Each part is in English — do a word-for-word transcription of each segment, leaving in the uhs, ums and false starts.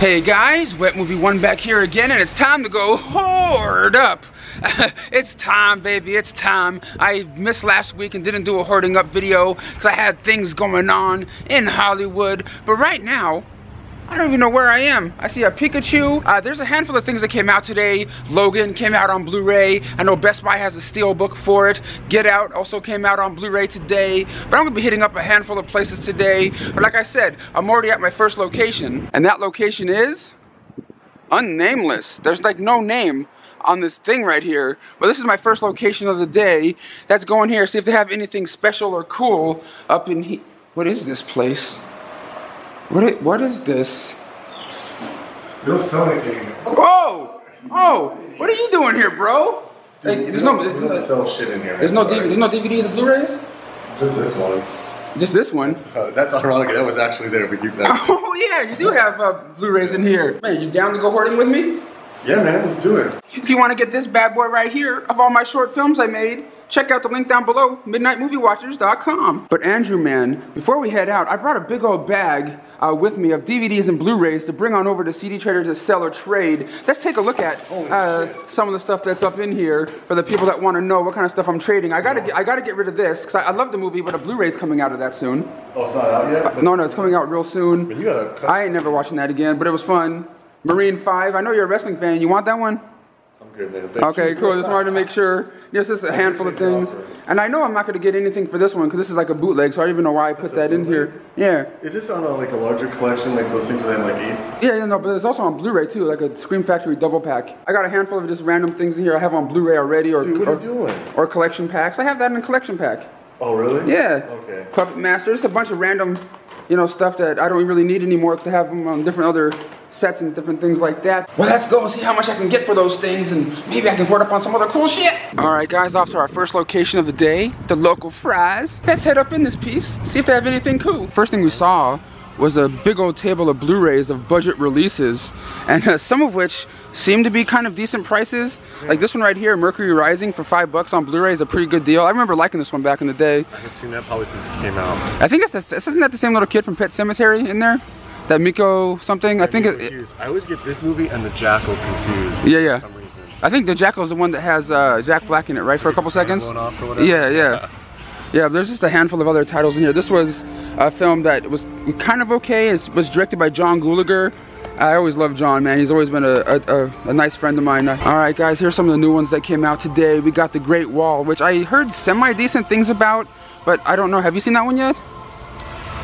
Hey guys, Wet Movie one back here again, and it's time to go hoard up. It's time, baby, it's time. I missed last week and didn't do a hoarding up video because I had things going on in Hollywood, but right now, I don't even know where I am. I see a Pikachu. Uh, there's a handful of things that came out today. Logan came out on Blu-ray. I know Best Buy has a SteelBook for it. Get Out also came out on Blu-ray today. But I'm gonna be hitting up a handful of places today. But like I said, I'm already at my first location. And that location is unnameless. There's like no name on this thing right here. But this is my first location of the day. That's going here, see if they have anything special or cool up in here. What is this place? What is, what is this? They don't sell anything. Oh! Oh! What are you doing here, bro? Dude, like, there's no, there's, we don't sell shit in here. There's no, there's no D V Ds or Blu-rays? Just this one. Just this one? That's, uh, that's ironic. That was actually there. We keep that. Oh, yeah. You do have uh, Blu-rays in here. Man, you down to go hoarding with me? Yeah, man. Let's do it. If you want to get this bad boy right here of all my short films I made, check out the link down below, Midnight Movie Watchers dot com. But Andrew, man, before we head out, I brought a big old bag uh, with me of D V Ds and Blu-rays to bring on over to C D Trader to sell or trade. Let's take a look at uh, some of the stuff that's up in here for the people that want to know what kind of stuff I'm trading. I gotta, I gotta get rid of this because I, I love the movie, but a Blu-ray's coming out of that soon. Oh, it's not out yet? Uh, no, no, it's coming out real soon. But you gotta cut. I ain't never watching that again, but it was fun. Marine five. I know you're a wrestling fan. You want that one? Okay, cool. Just wanted to make sure. Yes, just a handful of things. And I know I'm not going to get anything for this one because this is like a bootleg, so I don't even know why I put that in here. Yeah. Is this on a, like a larger collection, like those things where they like eight? Yeah, yeah, no, but it's also on Blu-ray too, like a Scream Factory double pack. I got a handful of just random things in here I have on Blu-ray already, or, dude, what are you doing? Or, or collection packs. I have that in a collection pack. Oh, really? Yeah. Okay. Puppet Master. Just a bunch of random, you know, stuff that I don't really need anymore because I have them on different other sets and different things like that. Well, let's go and see how much I can get for those things, and maybe I can hoard up on some other cool shit. All right, guys, off to our first location of the day, the local fries. Let's head up in this piece, see if they have anything cool. First thing we saw was a big old table of Blu-rays of budget releases, and uh, some of which seem to be kind of decent prices. Like this one right here, Mercury Rising for five bucks on Blu-ray is a pretty good deal. I remember liking this one back in the day. I haven't seen that probably since it came out. I think it's this, isn't that the same little kid from Pet Sematary in there? That Miko something? Yeah, I think it, it, I always get this movie and The Jackal confused. Yeah, yeah. For some reason. I think The Jackal is the one that has uh, Jack Black in it, right? For a couple seconds. Off or whatever. Yeah, yeah. Yeah, there's just a handful of other titles in here. This was a film that was kind of okay. It was directed by John Gulager. I always love John, man. He's always been a, a, a nice friend of mine. All right, guys, here's some of the new ones that came out today. We got The Great Wall, which I heard semi-decent things about, but I don't know. Have you seen that one yet?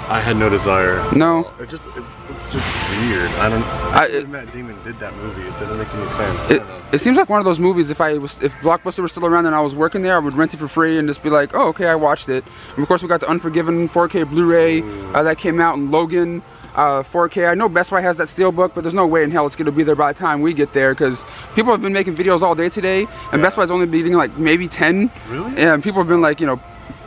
I had no desire. No. It just, it, it's just weird. I don't know. If Matt Damon did that movie, it doesn't make any sense. It, I don't know. It seems like one of those movies, if I was, if Blockbuster was still around and I was working there, I would rent it for free and just be like, oh, okay, I watched it. And of course, we got the Unforgiven four K Blu-ray mm. uh, that came out, and Logan uh, four K. I know Best Buy has that SteelBook, but there's no way in hell it's going to be there by the time we get there because people have been making videos all day today, and yeah. Best Buy's only beating like maybe ten. Really? And people have been like, you know,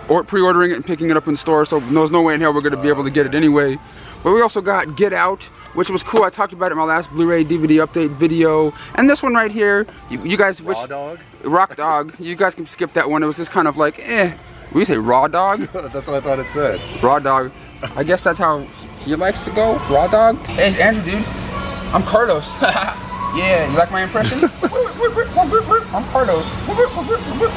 or pre-ordering it and picking it up in store, so there's no way in hell we're gonna be able to get it anyway. But we also got Get Out, which was cool. I talked about it in my last Blu-ray D V D update video. And this one right here, you, you guys wish- Raw Dog? Rock Dog. You guys can skip that one. It was just kind of like, eh. We say Raw Dog? That's what I thought it said. Raw Dog. I guess that's how he likes to go, Raw Dog. Hey, Andrew, dude. I'm Carlos. Yeah, you like my impression? I'm Carlos.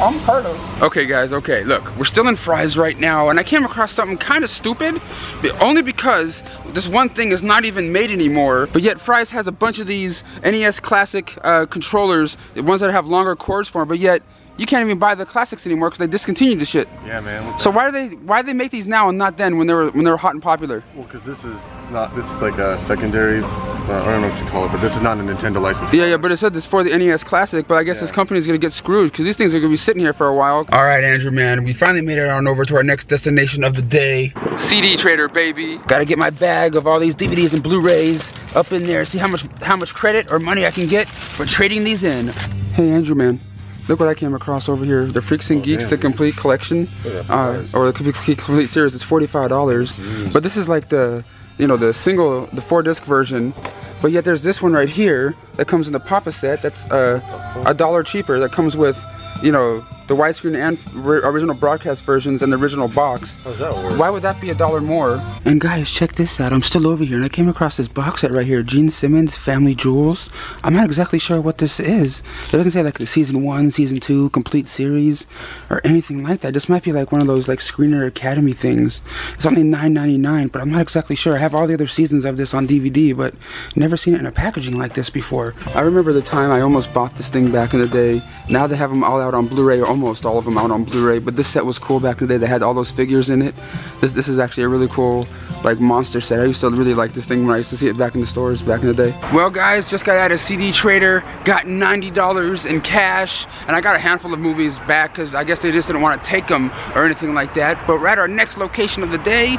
I'm Carlos. Okay, guys, okay, look. We're still in fries right now, and I came across something kind of stupid, but only because this one thing is not even made anymore, but yet fries has a bunch of these N E S Classic uh, controllers, the ones that have longer cords for them, but yet you can't even buy the classics anymore because they discontinued the shit. Yeah, man. So why do they why do they make these now and not then when they were when they were hot and popular? Well, because this is not this is like a secondary. Uh, I don't know what you call it, but this is not a Nintendo license. Yeah, product. Yeah, but it said this for the N E S Classic, but I guess yeah. This company's gonna get screwed because these things are gonna be sitting here for a while. All right, Andrew, man, we finally made it on over to our next destination of the day, C D Trader, baby. Gotta get my bag of all these D V Ds and Blu-rays up in there, see how much how much credit or money I can get for trading these in. Hey, Andrew, man. Look what I came across over here. The Freaks and oh, Geeks, damn, the complete collection, uh, or the complete, complete series. It's forty-five dollars. Jeez. But this is like the, you know, the single, the four disc version. But yet there's this one right here that comes in the Papa set that's uh, a dollar cheaper that comes with, you know, the widescreen and original broadcast versions and the original box. How's that work? Why would that be a dollar more? And guys, check this out. I'm still over here and I came across this box set right here. Gene Simmons Family Jewels. I'm not exactly sure what this is. It doesn't say like the season one, season two, complete series or anything like that. This might be like one of those like Screener Academy things. It's only nine ninety-nine, but I'm not exactly sure. I have all the other seasons of this on D V D, but never seen it in a packaging like this before. I remember the time I almost bought this thing back in the day. Now they have them all out on Blu-ray, or almost all of them out on Blu-ray, but this set was cool back in the day. They had all those figures in it. This this is actually a really cool like monster set. I used to really like this thing when I used to see it back in the stores back in the day. Well guys, just got out of C D Trader, got ninety dollars in cash, and I got a handful of movies back because I guess they just didn't want to take them or anything like that. But we're at our next location of the day.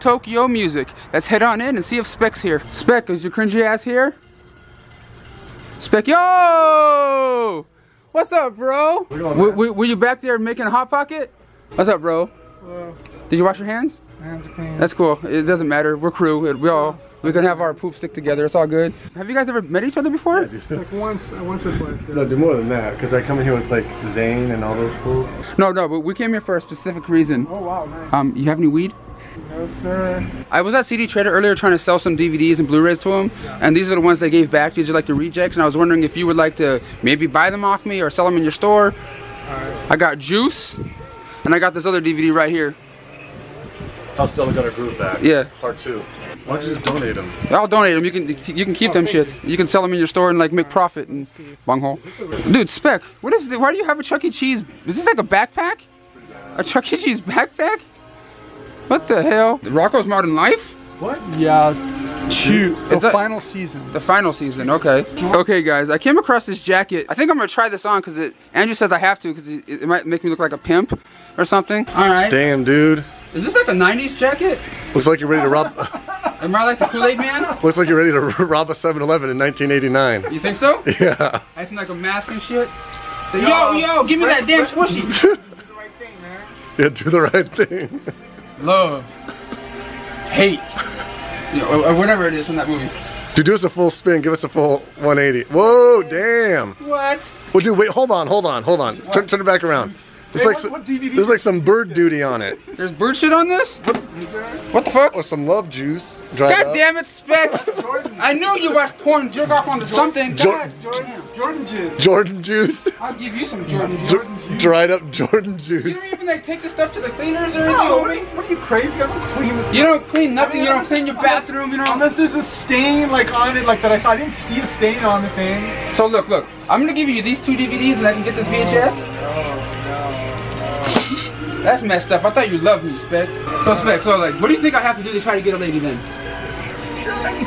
Tokyo Music. Let's head on in and see if Spec's here. Spec, is your cringy ass here? Spec, yo! What's up, bro? Were, were you back there making a Hot Pocket? What's up, bro? Whoa. Did you wash your hands? My hands are clean. That's cool. It doesn't matter. We're crew. We all... We can have our poop stick together. It's all good. Have you guys ever met each other before? Yeah, dude. Like once, once or twice. Yeah. No, do more than that, because I come in here with like Zane and all those fools. No, no, but we came here for a specific reason. Oh wow, nice. Um, you have any weed? No, sir. I was at C D Trader earlier trying to sell some D V Ds and Blu-rays to them, yeah. And these are the ones they gave back. These are like the rejects, and I was wondering if you would like to maybe buy them off me or sell them in your store. All right. I got Juice, and I got this other D V D right here. I'll still got a groove back. Yeah. Part two. Why don't you just donate them? I'll donate them. You can you can keep oh, them shits. You. you can sell them in your store and like make profit and bunghole. Dude, Spec, what is this? Why do you have a Chuck E. Cheese? Is this like a backpack? A Chuck E. Cheese backpack? What the hell? Rocco's Modern Life? What? Yeah. Shoot. The that, final season. The final season. Okay. Okay, guys. I came across this jacket. I think I'm gonna try this on because it. Andrew says I have to because it, it might make me look like a pimp or something. All right. Damn, dude. Is this like a nineties jacket? Looks like you're ready to rob. Am I like the Kool-Aid Man? Looks like you're ready to rob a seven eleven in nineteen eighty-nine. You think so? Yeah. I seen like a mask and shit. So yo, yo, yo, give me that damn squishy. Do the right thing, man. Yeah, do the right thing. Love, hate, yeah, or whatever it is from that movie. Dude, do us a full spin. Give us a full one eighty. Whoa, damn. What? Well, dude, wait, hold on, hold on, hold on. Turn, turn it back around. It's like what, what D V D there's like some bird duty on it. There's bird shit on this? What the fuck? Or some love juice. God up. Damn it, Spec! I knew you watched porn jerk off onto something. Jo God, Jordan, Jordan juice. Jordan juice. I'll give you some Jordan juice. Jordan juice. Dried up Jordan juice. You don't even like take the stuff to the cleaners or anything? No, what, are you, what are you crazy? I don't clean this stuff. You don't clean nothing. I mean, you don't clean your unless, bathroom. You know. Unless there's a stain like on it, like that I saw. I didn't see a stain on the thing. So look, look. I'm gonna give you these two D V Ds and I can get this V H S. Oh. That's messed up. I thought you loved me, Spec. So Spec, so like, what do you think I have to do to try to get a lady then?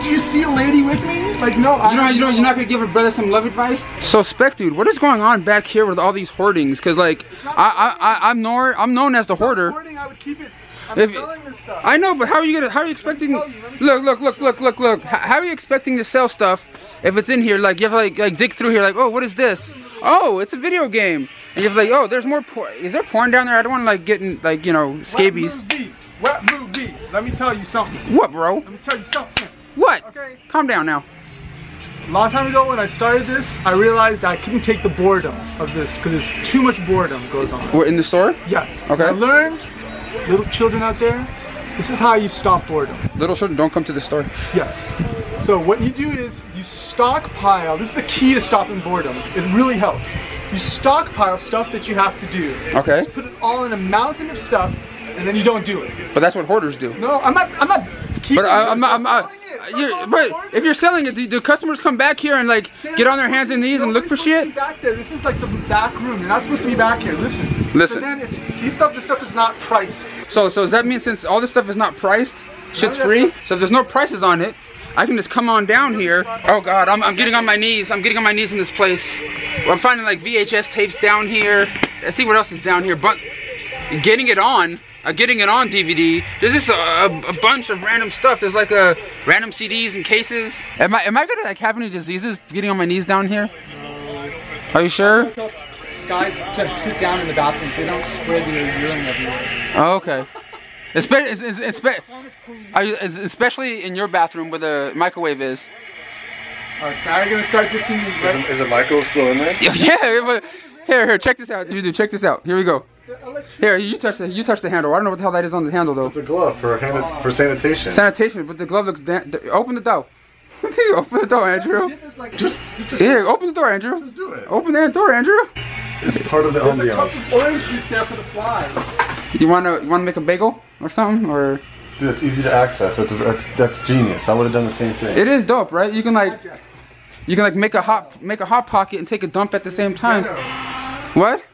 Do you see a lady with me? Like, no, I you know, don't you know, know. You're not going to give a brother some love advice? So Spec, dude, what is going on back here with all these hoardings? Because like, I, I, I, I'm, nor, I'm known as the hoarder. Hoarding, I would keep it. I'm if, selling this stuff. I know, but how are you gonna? How are you expecting? You, look, look, look, look, look, look. How are you expecting to sell stuff if it's in here? Like you have to like like dig through here. Like, oh, what is this? Oh, it's a video game. And you're like, oh, there's more. Por is there porn down there? I don't want to like getting like you know scabies. What movie? movie? Let me tell you something. What, bro? Let me tell you something. What? Okay. Calm down now. A long time ago when I started this, I realized I couldn't take the boredom of this because there's too much boredom goes on. We're in the store? Yes. Okay. I learned. Little children out there, this is how you stop boredom. Little children don't come to the store. Yes. So what you do is you stockpile. This is the key to stopping boredom. It really helps. You stockpile stuff that you have to do. Okay. Just put it all in a mountain of stuff, and then you don't do it. But that's what hoarders do. No, I'm not. I'm not keeping. But I, I'm not. I'm not. You're, but if you're selling it, do, do customers come back here and like they're get on their hands and knees and look for shit? Back there, this is like the back room. You're not supposed to be back here. Listen. Listen. So then it's these stuff. This stuff is not priced. So, so does that mean since all this stuff is not priced, shit's free? So if there's no prices on it, I can just come on down here. Oh God, I'm, I'm getting on my knees. I'm getting on my knees in this place. I'm finding like V H S tapes down here. Let's see what else is down here. But getting it on. Uh, getting it on D V D. There's just a, a, a bunch of random stuff. There's like a random C Ds and cases. Am I am I gonna like have any diseases getting on my knees down here? Are you sure? Guys, to sit down in the bathroom so they don't spread their urine everywhere. Oh, okay. Especially, it's, it's, it's, especially in your bathroom where the microwave is. All right, so now we're gonna start this in the. Is, is it Michael still in there? Yeah, but. Here, here, check this out. You do, check this out. Here we go. Here, you touch the you touch the handle. I don't know what the hell that is on the handle though. It's a glove for hand, for sanitation. Sanitation, but the glove looks. Open the door. Open the door, Andrew. Just, just here, open the door, Andrew. Just do it. Open that door, Andrew. It's part of the ambiance. There's a cup of orange juice there for the flies. You wanna you wanna make a bagel or something or? Dude, it's easy to access. That's that's, that's genius. I would have done the same thing. It is dope, right? You can like, you can like make a hot make a hot pocket and take a dump at the same time. What?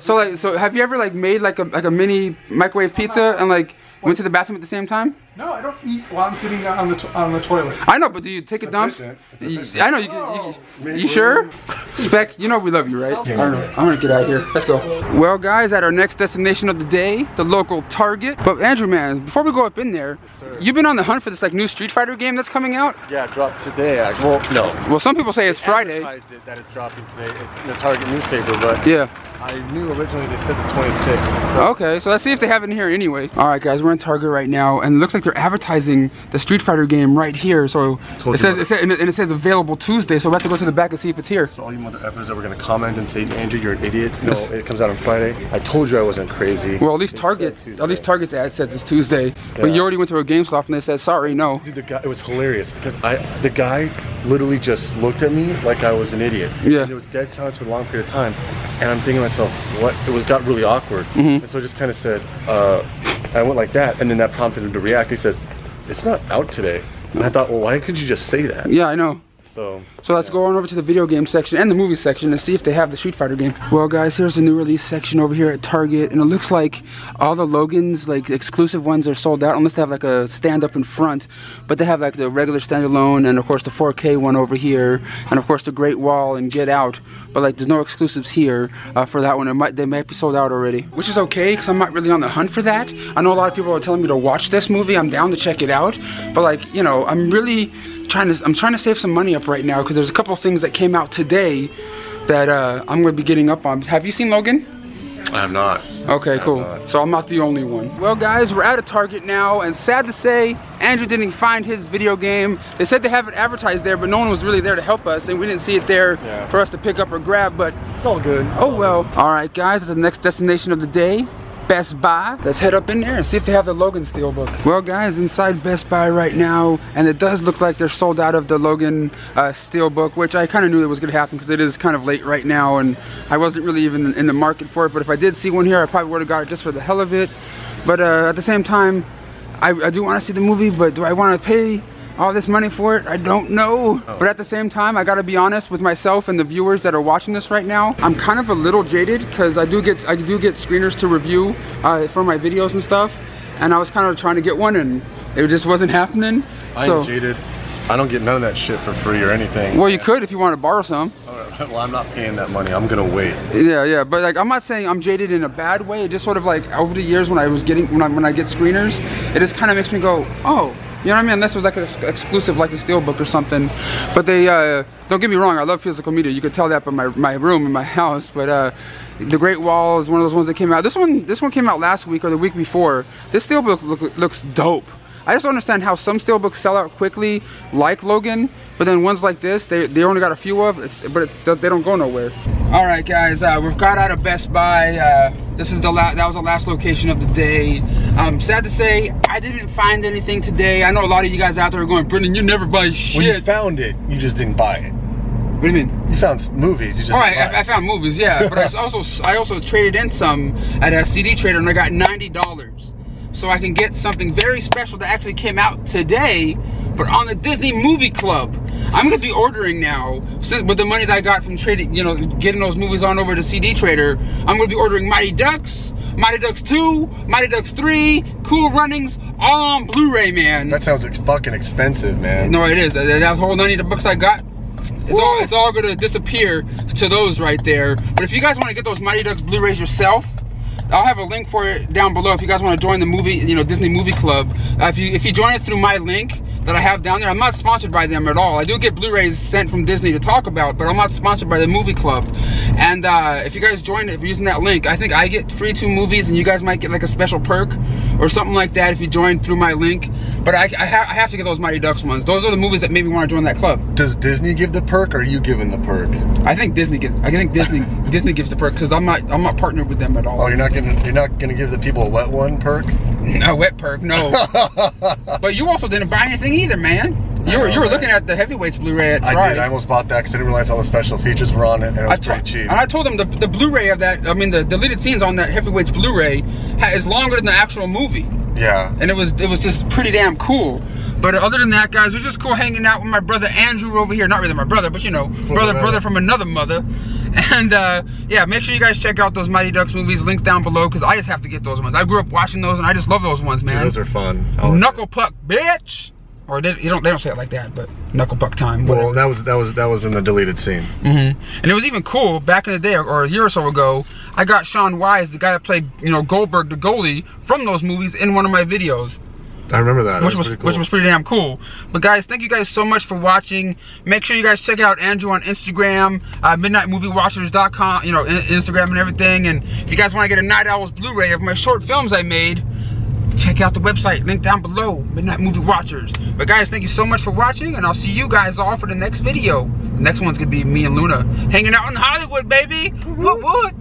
So like, so have you ever like made like a like a mini microwave pizza and like went to the bathroom at the same time? No, I don't eat while I'm sitting on the on the toilet. I know, but do you take it's a dump? You, I know you. You, you, you, you sure? Spec, you know we love you, right? I don't know. I'm gonna get out of here. Let's go. Well, guys, at our next destination of the day, the local Target. But Andrew, man, before we go up in there, yes, you've been on the hunt for this like new Street Fighter game that's coming out. Yeah, it dropped today. Actually. Well, no. Well, some people say it's they Friday. Advertised it that it's dropping today in the Target newspaper, but yeah. I knew originally they said the twenty-sixth. So. Okay, so let's see if they have it in here anyway. All right, guys, we're in Target right now, and it looks like they're advertising the Street Fighter game right here. So it says, it says, and it says available Tuesday. So we have to go to the back and see if it's here. So all you mother effers that were gonna comment and say, Andrew, you're an idiot. No, it's, it comes out on Friday. I told you I wasn't crazy. Well, at least Target, at least Target's ad says it's Tuesday. Yeah. But you already went to a GameStop and they said, sorry, no. Dude, the guy, it was hilarious because I, the guy literally just looked at me like I was an idiot. Yeah. And there was dead silence for a long period of time, and I'm thinking to myself, what? It was, got really awkward. Mm-hmm. And so I just kind of said, uh, I went like that, and then that prompted him to react. He says, it's not out today. And I thought, well, why could you just say that? Yeah, I know. So, so let's yeah. go on over to the video game section and the movie section and see if they have the Street Fighter game. Well, guys, here's the new release section over here at Target, and it looks like all the Logans, like exclusive ones, are sold out unless they have like a stand up in front. But they have like the regular standalone, and of course the four K one over here, and of course the Great Wall and Get Out. But like, there's no exclusives here uh, for that one. It might they might be sold out already, which is okay because I'm not really on the hunt for that. I know a lot of people are telling me to watch this movie. I'm down to check it out, but like you know, I'm really. Trying to, I'm trying to save some money up right now because there's a couple of things that came out today that uh, I'm going to be getting up on. Have you seen Logan? I have not. Okay, cool. Not. So I'm not the only one. Well, guys, we're out of Target now, and sad to say, Andrew didn't find his video game. They said they have it advertised there, but no one was really there to help us, and we didn't see it there yeah. for us to pick up or grab, but it's all good. Oh, well. All right, guys, at the next destination of the day, Best Buy. Let's head up in there and see if they have the Logan SteelBook. Well, guys, inside Best Buy right now, and it does look like they're sold out of the Logan uh, SteelBook, which I kind of knew it was going to happen because it is kind of late right now, and I wasn't really even in the market for it. But if I did see one here, I probably would have got it just for the hell of it. But uh, at the same time, I, I do want to see the movie, but do I want to pay all this money for it? I don't know. Oh. But at the same time, I gotta be honest with myself and the viewers that are watching this right now. I'm kind of a little jaded because I do get I do get screeners to review uh, for my videos and stuff, and I was kind of trying to get one, and it just wasn't happening. I'm so jaded. I don't get none of that shit for free or anything. Well, you could if you want to borrow some. Well, I'm not paying that money. I'm gonna wait. Yeah, yeah, but like, I'm not saying I'm jaded in a bad way. It just sort of like over the years when I was getting when I when I get screeners, it just kind of makes me go, oh. You know what I mean? Unless it was like an ex exclusive, like the SteelBook or something. But they, uh, don't get me wrong, I love physical media. You could tell that by my, my room in my house. But uh, The Great Wall is one of those ones that came out. This one this one came out last week or the week before. This SteelBook look, looks dope. I just don't understand how some SteelBooks sell out quickly, like Logan. But then ones like this, they, they only got a few of, it's, but it's, they don't go nowhere. All right, guys, uh, we've got out of Best Buy. Uh, this is the la that was the last location of the day. Um, sad to say, I didn't find anything today. I know a lot of you guys out there are going, Brendan, you never buy shit. Well, you found it. You just didn't buy it. What do you mean? You found movies. You just. All right, I, I found movies, yeah. But I also I also traded in some at a C D Trader, and I got ninety dollars, so I can get something very special that actually came out today, but on the Disney Movie Club. I'm gonna be ordering now, since with the money that I got from trading, you know, getting those movies on over to C D Trader. I'm gonna be ordering Mighty Ducks. Mighty Ducks two, Mighty Ducks three, Cool Runnings, all on Blu-ray, man. That sounds ex fucking expensive, man. No, it is. That, that whole ninety of the books I got, it's all, it's all gonna disappear to those right there. But if you guys wanna get those Mighty Ducks Blu-rays yourself, I'll have a link for it down below if you guys wanna join the movie, you know, Disney Movie Club. Uh, if you if you join it through my link, that I have down there. I'm not sponsored by them at all. I do get Blu-rays sent from Disney to talk about, but I'm not sponsored by the movie club. And uh, if you guys join it using that link, I think I get free two movies, and you guys might get like a special perk or something like that if you join through my link. But I, I, ha I have to get those Mighty Ducks ones. Those are the movies that made me want to join that club. Does Disney give the perk, or are you giving the perk? I think Disney gives. I think Disney Disney gives the perk because I'm not I'm not partnered with them at all. Oh, you're not gonna you're not gonna give the people a wet one perk? No wet perk, no. But you also didn't buy anything either, man. You were, you were looking at the Heavyweights Blu-ray at Fridays. I did. I almost bought that because I didn't realize all the special features were on it, and it was pretty cheap. And I told them the, the Blu-ray of that, I mean, the deleted scenes on that Heavyweights Blu-ray is longer than the actual movie. Yeah. And it was it was just pretty damn cool. But other than that, guys, it was just cool hanging out with my brother Andrew over here. Not really my brother, but, you know, brother, brother from another mother. And, uh, yeah, make sure you guys check out those Mighty Ducks movies. Links down below, because I just have to get those ones. I grew up watching those, and I just love those ones, man. Dude, those are fun. Knuckle Puck, bitch! Or they, you don't, they don't say it like that, but knuckle puck time. Whatever. Well, that was that was that was in the deleted scene. Mm-hmm. And it was even cool back in the day, or a year or so ago. I got Sean Wise, the guy that played you know Goldberg, the goalie from those movies, in one of my videos. I remember that. Which that was, was cool. Which was pretty damn cool. But guys, thank you guys so much for watching. Make sure you guys check out Andrew on Instagram, uh, Midnight Movie Watchers dot com, you know, Instagram and everything. And if you guys want to get a Night Owl's Blu-ray of my short films I made, check out the website, link down below, Midnight Movie Watchers. But guys, thank you so much for watching, and I'll see you guys all for the next video. The next one's gonna be me and Luna hanging out in Hollywood, baby. What? What?